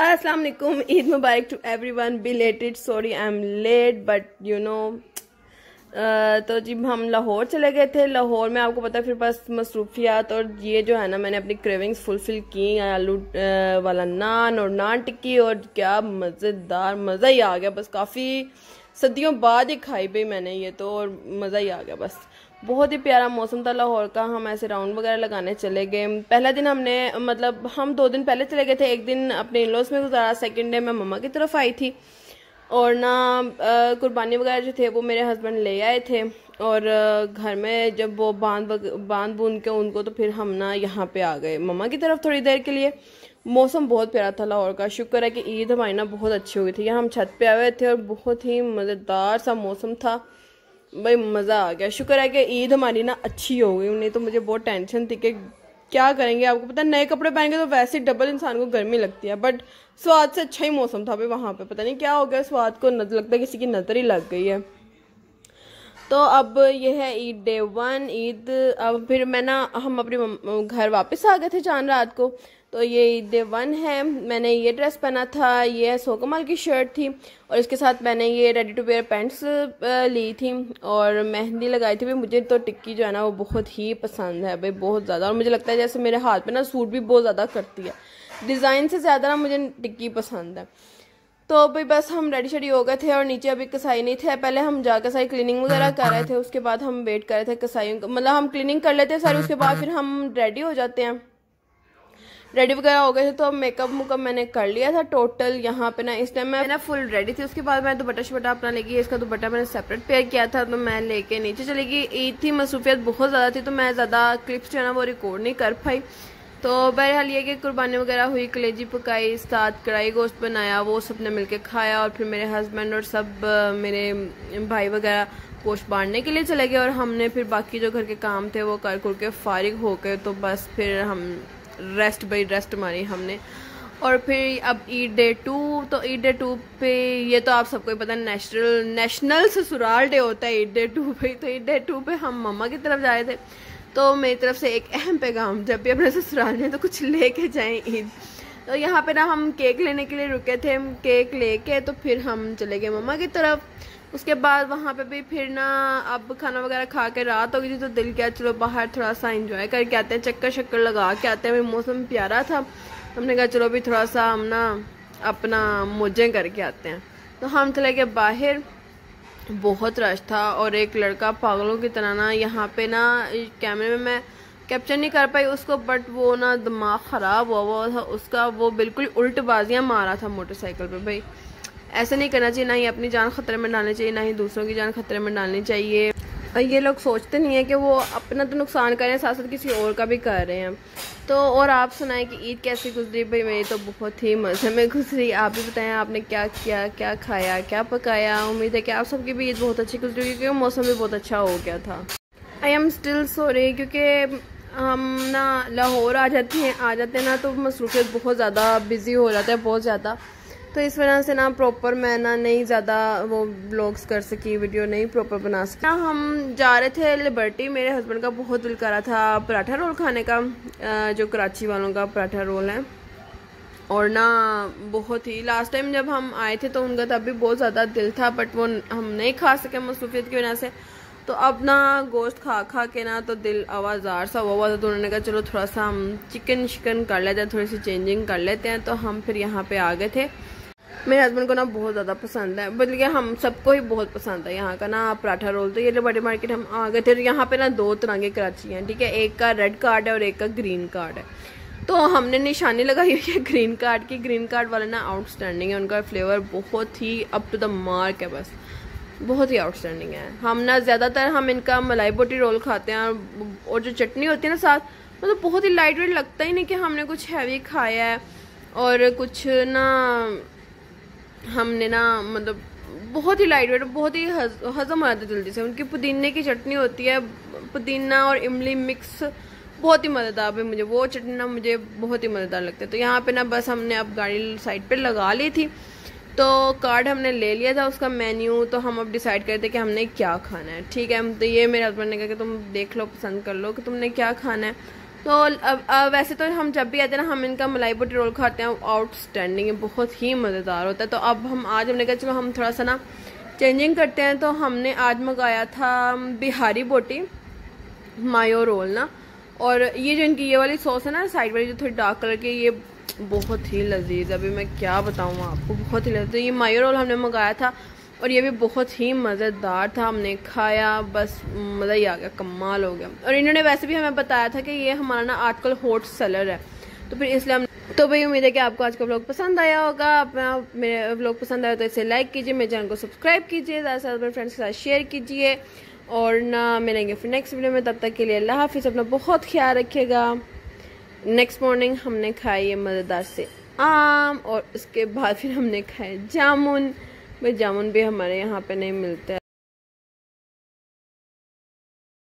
अस्सलाम वालेकुम, ईद मुबारक to everyone. Belated, sorry I am late, but you know. तो जी हम लाहौर चले गए थे। लाहौर में आपको पता है फिर बस मसरूफियात, और ये जो है ना मैंने अपनी क्रेविंग्स फुलफिल की। आलू वाला नान और नान टिक्की, और क्या मज़ेदार, मज़ा ही आ गया। बस काफ़ी सदियों बाद ही खाई भाई मैंने ये तो, और मज़ा ही आ गया। बस बहुत ही प्यारा मौसम था लाहौर का। हम ऐसे राउंड वगैरह लगाने चले गए। पहला दिन हमने, मतलब हम 2 दिन पहले चले गए थे। एक दिन अपने इन-लॉज में गुजारा, सेकंड डे मैं मम्मा की तरफ आई थी, और ना कुर्बानी वगैरह जो थे वो मेरे हस्बैंड ले आए थे। और घर में जब वो बांध बून के उनको, तो फिर हम ना यहाँ पे आ गए मम्मा की तरफ थोड़ी देर के लिए। मौसम बहुत प्यारा था लाहौर का। शुक्र है कि ईद हमारी ना बहुत अच्छी हुई थी। यहाँ हम छत पे आए हुए थे और बहुत ही मज़ेदार सा मौसम था भाई, मज़ा आ गया। शुक्र है कि ईद हमारी ना अच्छी हो गई, नहीं तो मुझे बहुत टेंशन थी कि क्या करेंगे। आपको पता है नए कपड़े पहनेंगे तो वैसे डबल इंसान को गर्मी लगती है, बट स्वाद से अच्छा ही मौसम था भाई वहाँ पे। पता नहीं क्या हो गया स्वाद को, लगता है किसी की नज़र ही लग गई है। तो अब ये है ईद डे 1, ईद। अब फिर मैं ना, हम अपने घर वापस आ गए थे चांद रात को। तो ये ईद डे 1 है। मैंने ये ड्रेस पहना था, ये सोकमाल की शर्ट थी, और इसके साथ मैंने ये रेडी टू वेयर पैंट्स ली थी, और मेहंदी लगाई थी। भाई मुझे तो टिक्की जो है ना वो बहुत ही पसंद है भाई, बहुत ज़्यादा। और मुझे लगता है जैसे मेरे हाथ पे ना सूट भी बहुत ज़्यादा करती है, डिज़ाइन से ज़्यादा ना मुझे टिक्की पसंद है। तो भाई बस हम रेडी शेडी हो गए थे, और नीचे अभी कसाई नहीं थे। पहले हम जा कसाई क्लीनिंग वगैरह कर रहे थे, उसके बाद हम वेट कर रहे थे कसाई, मतलब हम क्लीनिंग कर लेते हैं सारी, उसके बाद फिर हम रेडी हो जाते हैं। रेडी वगैरह हो गए थे। तो अब मेकअप मुकअप मैंने कर लिया था टोटल। यहाँ पे ना इस टाइम मैं ना फुल रेडी थी। उसके बाद मैं दुपट्टा शुपट्टा अपना लेके, इसका दुपट्टा मैंने सेपरेट पेयर किया था, तो मैं लेके नीचे चली गई। ईद थी, मसरूफियत बहुत ज़्यादा थी, तो मैं ज़्यादा क्लिप्स जो है ना वो रिकॉर्ड नहीं कर पाई। तो बहरहाल ये कि कुर्बानी वगैरह हुई, कलेजी पकाई, साथ कढ़ाई गोश्त बनाया, वो सबने मिल के खाया। और फिर मेरे हस्बैंड और सब मेरे भाई वगैरह गोश्त बांटने के लिए चले गए, और हमने फिर बाकी जो घर के काम थे वो कर कुर के फारिग हो गए। तो बस फिर हम रेस्ट मारी हमने। और फिर अब ईद डे 2, तो ईद डे 2 पे ये तो आप सबको ही पता है नेशनल ससुराल डे होता है ईद डे 2 पे। तो ईद डे 2 पे हम मम्मा की तरफ जा रहे थे। तो मेरी तरफ से एक अहम पैगाम, जब भी अपने ससुराल में तो कुछ लेके जाएं ईद। तो यहाँ पे ना हम केक लेने के लिए रुके थे, हम केक लेके तो फिर हम चले गए मम्मा की तरफ। उसके बाद वहाँ पे भी फिर ना, अब खाना वगैरह खा के रात हो गई थी, तो दिल किया चलो बाहर थोड़ा सा एंजॉय करके आते हैं, चक्कर शक्कर लगा के आते हैं। भाई मौसम प्यारा था, हमने कहा चलो भी थोड़ा सा हम ना अपना मौजें करके आते हैं। तो हम चले गए बाहर, बहुत रश था, और एक लड़का पागलों की तरह ना यहाँ पे ना, कैमरे में मैं कैप्चर नहीं कर पाई उसको, बट वो ना दिमाग ख़राब हुआ था उसका, वो बिल्कुल उल्टबाजियाँ मारा था मोटरसाइकिल पर। भाई ऐसा नहीं करना चाहिए, ना ही अपनी जान खतरे में डालनी चाहिए, ना ही दूसरों की जान खतरे में डालनी चाहिए। और ये लोग सोचते नहीं है कि वो अपना तो नुकसान कर रहे हैं, साथ साथ किसी और का भी कर रहे हैं। तो और आप सुनाएं कि ईद कैसी गुजरी? भाई मेरी तो बहुत ही मज़े में गुजरी। आप भी बताएं आपने क्या किया, क्या खाया, क्या पकाया। उम्मीद है कि आप सबकी भी ईद बहुत अच्छी गुजरी, क्योंकि मौसम भी बहुत अच्छा हो गया था। आई एम स्टिल सॉरी, क्योंकि हम ना लाहौर आ जाते हैं ना, तो मसरूफियत बहुत ज़्यादा, बिज़ी हो जाता है बहुत ज़्यादा, तो इस वजह से ना प्रॉपर मैं ना नहीं ज़्यादा वो ब्लॉग्स कर सकी, वीडियो नहीं प्रॉपर बना सकी। हम जा रहे थे लिबर्टी, मेरे हस्बैंड का बहुत दिल कर रहा था पराठा रोल खाने का, जो कराची वालों का पराठा रोल है। और ना बहुत ही लास्ट टाइम जब हम आए थे तो उनका तब भी बहुत ज़्यादा दिल था, बट वो हम नहीं खा सके मसरूफियत की वजह से। तो अब ना गोश्त खा खा के ना तो दिल आवाज़ार सा हुआ था, तो उन्होंने कहा चलो थोड़ा सा हम चिकन कर लेते हैं, थोड़ी सी चेंजिंग कर लेते हैं। तो हम फिर यहाँ पर आ गए थे। मेरे हस्बैंड को ना बहुत ज़्यादा पसंद है, बल्कि हम सबको ही बहुत पसंद है यहाँ का ना पराठा रोल। तो ये लिबर्टी मार्केट हम आ गए थे। यहाँ पे ना 2 तरह के कराची हैं, ठीक है, एक का रेड कार्ड है और एक का ग्रीन कार्ड है। तो हमने निशानी लगाई हुई है ग्रीन कार्ड की। ग्रीन कार्ड वाला ना आउटस्टैंडिंग है, उनका फ्लेवर बहुत ही अप टू द मार्क है, बस बहुत ही आउटस्टैंडिंग है। हम ना ज़्यादातर हम इनका मलाई बोटी रोल खाते हैं, और जो चटनी होती है ना साथ, मतलब बहुत ही लाइट वेट, लगता ही नहीं कि हमने कुछ हैवी खाया है। और कुछ ना हमने ना, मतलब बहुत ही लाइट वेट, बहुत ही हजम हो जाता है जल्दी से। उनकी पुदीने की चटनी होती है, पुदीना और इमली मिक्स, बहुत ही मज़ेदार है। मुझे वो चटनी ना मुझे बहुत ही मज़ेदार लगती है। तो यहाँ पे ना बस हमने अब गाड़ी साइड पे लगा ली थी, तो कार्ड हमने ले लिया था उसका मेन्यू। तो हम अब डिसाइड करते कि हमने क्या खाना है, ठीक है। तो ये मेरे हस्बैंड ने कहा कि तुम देख लो, पसंद कर लो कि तुमने क्या खाना है। तो वैसे तो हम जब भी आते हैं ना हम इनका मलाई भुट्टे रोल खाते हैं, आउटस्टैंडिंग है, बहुत ही मज़ेदार होता है। तो अब हम आज हमने कहा चलो हम थोड़ा सा ना चेंजिंग करते हैं, तो हमने आज मंगाया था बिहारी बोटी मायो रोल ना, और ये जो इनकी ये वाली सॉस है ना साइड वाली जो थोड़ी डार्क कलर की, ये बहुत ही लजीज, अभी मैं क्या बताऊँ आपको, बहुत ही लजीज। ये मायो रोल हमने मंगाया था और ये भी बहुत ही मज़ेदार था, हमने खाया, बस मज़ा ही आ गया, कमाल हो गया। और इन्होंने वैसे भी हमें बताया था कि ये हमारा ना आजकल हॉट सेलर है, तो फिर इसलिए हम तो भाई उम्मीद है कि आपको आज का व्लॉग पसंद आया होगा। अपना मेरे व्लॉग पसंद आया तो इसे लाइक कीजिए, मेरे चैनल को सब्सक्राइब कीजिए, ज़्यादा से ज़्यादा अपने फ्रेंड्स के साथ शेयर कीजिए, और ना मिलेंगे फिर नेक्स्ट वीडियो में। तब तक के लिए अल्लाह हाफिज़, अपना बहुत ख्याल रखिएगा। नेक्स्ट मॉर्निंग हमने खाए ये मज़ेदार से आम, और उसके बाद फिर हमने खाए जामुन। भाई जामुन भी हमारे यहाँ पे नहीं मिलता है।